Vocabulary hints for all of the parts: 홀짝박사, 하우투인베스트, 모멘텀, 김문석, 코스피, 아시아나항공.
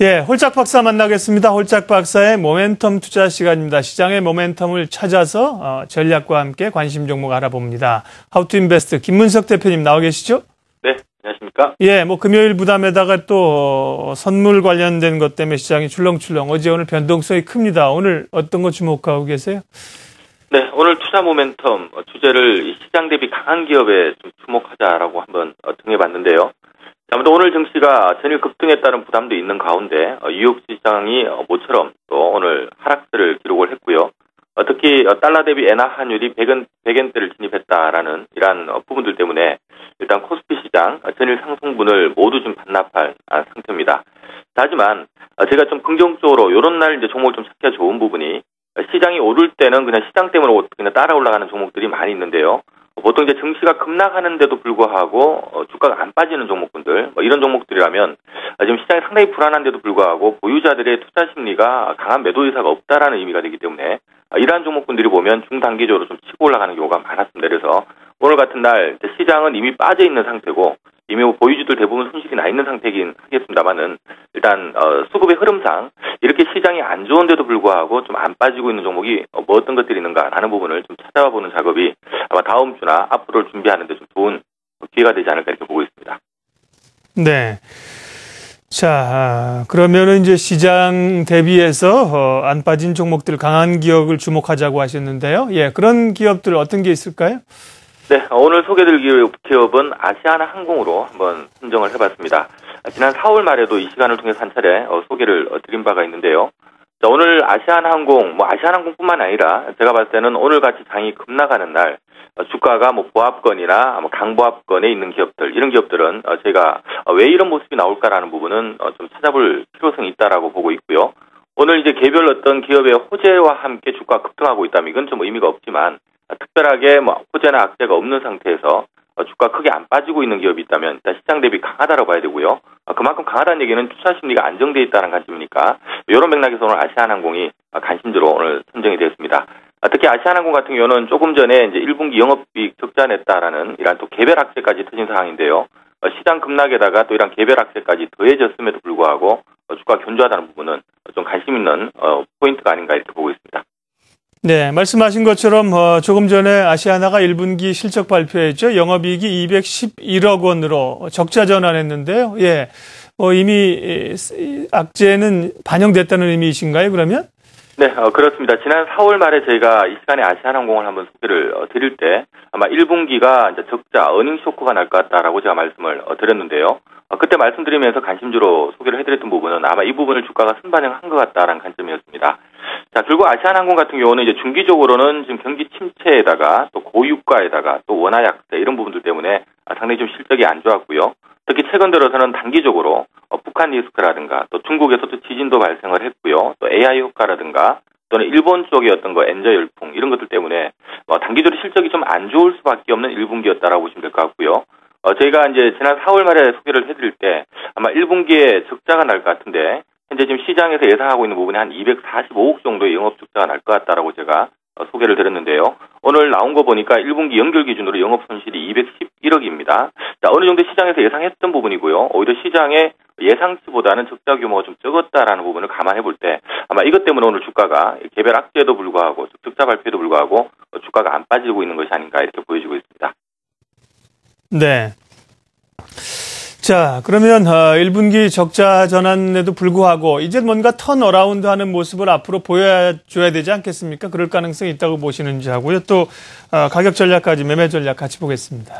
예, 홀짝박사 만나겠습니다. 홀짝박사의 모멘텀 투자 시간입니다. 시장의 모멘텀을 찾아서 전략과 함께 관심 종목 알아봅니다. 하우투인베스트 김문석 대표님 나와 계시죠? 네, 안녕하십니까? 예, 뭐 금요일 부담에다가 또 선물 관련된 것 때문에 시장이 출렁출렁 어제 오늘 변동성이 큽니다. 오늘 어떤 거 주목하고 계세요? 네, 오늘 투자 모멘텀 주제를 시장 대비 강한 기업에 좀 주목하자라고 한번 정해봤는데요. 아무튼 오늘 증시가 전일 급등에 따른 부담도 있는 가운데 뉴욕 시장이 모처럼 또 오늘 하락세를 기록을 했고요. 특히 달러 대비 엔화 환율이 100엔대를 진입했다라는 이러한 부분들 때문에 일단 코스피 시장 전일 상승분을 모두 좀 반납한 상태입니다. 하지만 제가 좀 긍정적으로 이런 날 이제 종목을 좀 찾기가 좋은 부분이 시장이 오를 때는 그냥 시장 때문에 그냥 따라 올라가는 종목들이 많이 있는데요. 보통 이제 증시가 급락하는데도 불구하고 주가가 안 빠지는 종목군들, 뭐 이런 종목들이라면 지금 시장이 상당히 불안한데도 불구하고 보유자들의 투자 심리가 강한 매도 의사가 없다라는 의미가 되기 때문에 이러한 종목군들이 보면 중단기적으로 좀 치고 올라가는 경우가 많았습니다. 그래서 오늘 같은 날 시장은 이미 빠져 있는 상태고 이미 보유주들 대부분 손실이 나 있는 상태긴 하겠습니다만은 일단 수급의 흐름상 이렇게 시장이 안 좋은데도 불구하고 좀 안 빠지고 있는 종목이 뭐 어떤 것들이 있는가라는 부분을 좀 찾아와 보는 작업이 아마 다음 주나 앞으로를 준비하는데 좀 좋은 기회가 되지 않을까 이렇게 보고 있습니다. 네. 자, 그러면은 이제 시장 대비해서 안 빠진 종목들 강한 기업을 주목하자고 하셨는데요. 예, 그런 기업들 어떤 게 있을까요? 네, 오늘 소개드릴 기업은 아시아나항공으로 한번 선정을 해봤습니다. 지난 4월 말에도 이 시간을 통해서 한 차례 소개를 드린 바가 있는데요. 자, 오늘 아시아나항공, 아시아나항공뿐만 아니라 제가 봤을 때는 오늘 같이 장이 급나가는 날 주가가 보합권이나 강보합권에 있는 기업들 이런 기업들은 제가 왜 이런 모습이 나올까라는 부분은 좀 찾아볼 필요성이 있다라고 보고 있고요. 오늘 이제 개별 어떤 기업의 호재와 함께 주가가 급등하고 있다면 이건 좀 의미가 없지만. 특별하게 호재나 악재가 없는 상태에서 주가 크게 안 빠지고 있는 기업이 있다면 일단 시장 대비 강하다라고 봐야 되고요. 그만큼 강하다는 얘기는 투자 심리가 안정돼 있다는 관점이니까 이런 맥락에서 오늘 아시아나항공이 관심주로 오늘 선정이 되었습니다. 특히 아시아나항공 같은 경우는 조금 전에 이제 1분기 영업이익 적자냈다라는 이런 또 개별 악재까지 터진 상황인데요. 시장 급락에다가 또 이런 개별 악재까지 더해졌음에도 불구하고 주가 견조하다는 부분은 좀 관심 있는 포인트가 아닌가 이렇게 보고 있습니다. 네, 말씀하신 것처럼 조금 전에 아시아나가 1분기 실적 발표했죠. 영업이익이 211억 원으로 적자 전환했는데요. 예, 이미 악재는 반영됐다는 의미이신가요, 그러면? 네, 그렇습니다. 지난 4월 말에 저희가 이 시간에 아시아나항공을 한번 소개를 드릴 때 아마 1분기가 이제 적자, 어닝 쇼크가 날 것 같다라고 제가 말씀을 드렸는데요. 그때 말씀드리면서 관심주로 소개를 해드렸던 부분은 아마 이 부분을 주가가 순반영한 것 같다라는 관점이었습니다. 자, 결국 아시아나항공 같은 경우는 이제 중기적으로는 지금 경기 침체에다가 또 고유가에다가 또 원화 약세 이런 부분들 때문에 상당히 좀 실적이 안 좋았고요. 특히 최근 들어서는 단기적으로 북한 리스크라든가 또 중국에서 또 지진도 발생을 했고요. 또 AI 효과라든가 또는 일본 쪽의 어떤 엔저 열풍 이런 것들 때문에 단기적으로 실적이 좀 안 좋을 수밖에 없는 1분기였다라고 보시면 될 것 같고요. 저희가 이제 지난 4월 말에 소개를 해드릴 때 아마 1분기에 적자가 날 것 같은데 현재 지금 시장에서 예상하고 있는 부분이 한 245억 정도의 영업적자가 날 것 같다라고 제가 소개를 드렸는데요. 오늘 나온 거 보니까 1분기 연결 기준으로 영업 손실이 211억입니다. 자, 어느 정도 시장에서 예상했던 부분이고요. 오히려 시장의 예상치보다는 적자 규모가 좀 적었다라는 부분을 감안해 볼 때 아마 이것 때문에 오늘 주가가 개별 악재에도 불구하고 적자 발표에도 불구하고 주가가 안 빠지고 있는 것이 아닌가 이렇게 보여지고 있습니다. 네. 자, 그러면 1분기 적자 전환에도 불구하고 이제 뭔가 턴어라운드하는 모습을 앞으로 보여줘야 되지 않겠습니까? 그럴 가능성이 있다고 보시는지 하고요. 또 가격 전략까지 매매 전략 같이 보겠습니다.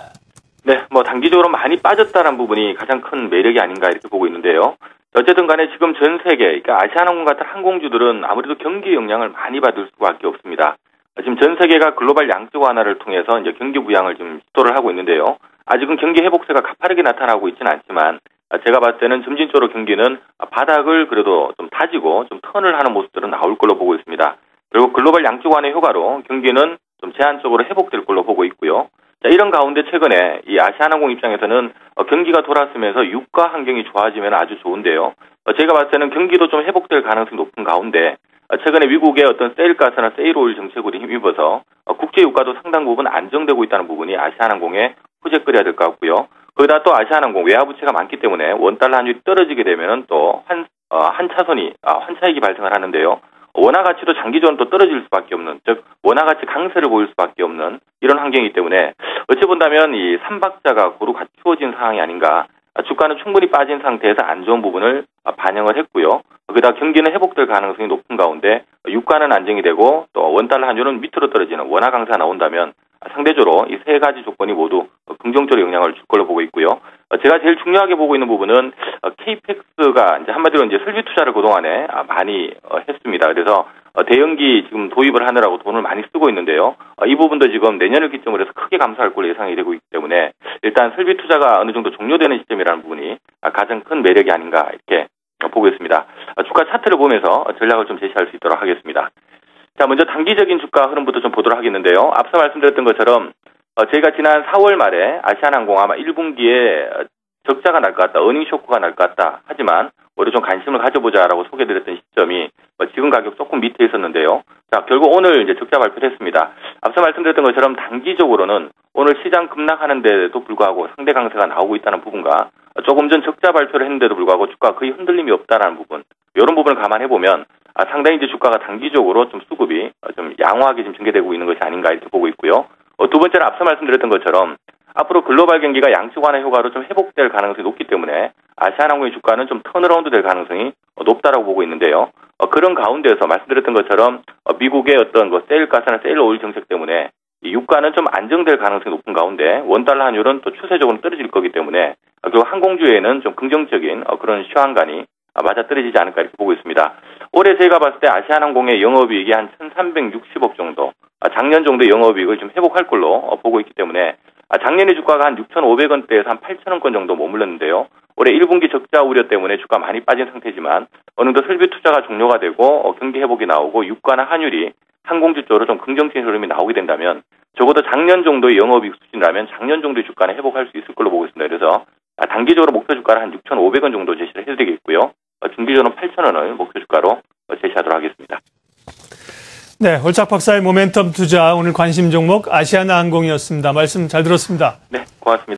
네, 단기적으로 많이 빠졌다는 부분이 가장 큰 매력이 아닌가 이렇게 보고 있는데요. 어쨌든 간에 지금 전 세계, 그러니까 아시아나항공 같은 항공주들은 아무래도 경기 영향을 많이 받을 수밖에 없습니다. 지금 전 세계가 글로벌 양적 완화를 통해서 이제 경기 부양을 좀 시도를 하고 있는데요. 아직은 경기 회복세가 가파르게 나타나고 있지는 않지만 제가 봤을 때는 점진적으로 경기는 바닥을 그래도 좀 다지고 좀 턴을 하는 모습들은 나올 걸로 보고 있습니다. 그리고 글로벌 양적 완화의 효과로 경기는 좀 제한적으로 회복될 걸로 보고 있고요. 자, 이런 가운데 최근에 이 아시아나항공 입장에서는 경기가 돌아서면서 유가 환경이 좋아지면 아주 좋은데요. 제가 봤을 때는 경기도 좀 회복될 가능성이 높은 가운데 최근에 미국의 어떤 세일가스나 세일오일 정책으로 힘입어서 국제유가도 상당 부분 안정되고 있다는 부분이 아시아나항공의 호재거리가 될 것 같고요. 거기다 또 아시아나항공 외화부채가 많기 때문에 원달러 환율이 떨어지게 되면 또 환 한 차선이 환차익이 발생을 하는데요. 원화 가치도 장기적으로 또 떨어질 수밖에 없는, 즉 원화 가치 강세를 보일 수밖에 없는 이런 환경이기 때문에 어찌 본다면 이 삼박자가 고루 갖추어진 상황이 아닌가. 주가는 충분히 빠진 상태에서 안 좋은 부분을 반영을 했고요. 거기다 경기는 회복될 가능성이 높은 가운데 유가는 안정이 되고 또 원달러 환율은 밑으로 떨어지는 원화 강세가 나온다면 상대적으로 이 세 가지 조건이 모두 긍정적으로 영향을 줄 걸로 보고 있고요. 제가 제일 중요하게 보고 있는 부분은 KPX가 이제 한마디로 이제 설비 투자를 그동안에 많이 했습니다. 그래서 대형기 지금 도입을 하느라고 돈을 많이 쓰고 있는데요. 이 부분도 지금 내년을 기점으로 해서 크게 감소할 걸로 예상이 되고 있기 때문에 일단 설비 투자가 어느 정도 종료되는 시점이라는 부분이 가장 큰 매력이 아닌가 이렇게 보고 있습니다. 주가 차트를 보면서 전략을 좀 제시할 수 있도록 하겠습니다. 자, 먼저 단기적인 주가 흐름부터 좀 보도록 하겠는데요. 앞서 말씀드렸던 것처럼 저희가 지난 4월 말에 아시아나항공 아마 1분기에 적자가 날 것 같다, 어닝 쇼크가 날 것 같다. 하지만 오히려 좀 관심을 가져보자라고 소개드렸던 시점이 지금 가격 조금 밑에 있었는데요. 자, 결국 오늘 이제 적자 발표를 했습니다. 앞서 말씀드렸던 것처럼 단기적으로는 오늘 시장 급락하는데도 불구하고 상대 강세가 나오고 있다는 부분과 조금 전 적자 발표를 했는데도 불구하고 주가 거의 흔들림이 없다라는 부분, 이런 부분을 감안해 보면 상당히 이제 주가가 단기적으로 좀 수급이 좀 양호하게 지금 전개되고 있는 것이 아닌가 이렇게 보고 있고요. 두 번째는 앞서 말씀드렸던 것처럼 앞으로 글로벌 경기가 양측 완화 효과로 좀 회복될 가능성이 높기 때문에 아시아나항공의 주가는 좀 턴어라운드 될 가능성이 높다라고 보고 있는데요. 그런 가운데서 말씀드렸던 것처럼 미국의 어떤 세일가스나 세일오일 정책 때문에 이 유가는 좀 안정될 가능성이 높은 가운데 원달러 환율은 또 추세적으로 떨어질 거기 때문에 결국 항공주에는 좀 긍정적인 그런 시황관이 맞아떨어지지 않을까 이렇게 보고 있습니다. 올해 제가 봤을 때 아시아나항공의 영업이익이 한 1,360억 정도, 작년 정도 영업이익을 좀 회복할 걸로 보고 있기 때문에 작년에 주가가 한 6,500원대에서 한 8,000원권 정도 머물렀는데요. 올해 1분기 적자 우려 때문에 주가 많이 빠진 상태지만 어느 정도 설비 투자가 종료가 되고 경기 회복이 나오고 유가나 환율이 항공주 쪽으로 좀 긍정적인 흐름이 나오게 된다면 적어도 작년 정도의 영업이익 수준이라면 작년 정도의 주가는 회복할 수 있을 걸로 보고 있습니다. 그래서 단기적으로 목표 주가를 한 6,500원 정도 제시를 해드리겠고요. 중기적으로는 8,000원을 목표 주가로 제시하도록 하겠습니다. 네, 홀짝 박사의 모멘텀 투자 오늘 관심 종목 아시아나항공이었습니다. 말씀 잘 들었습니다. 네, 고맙습니다.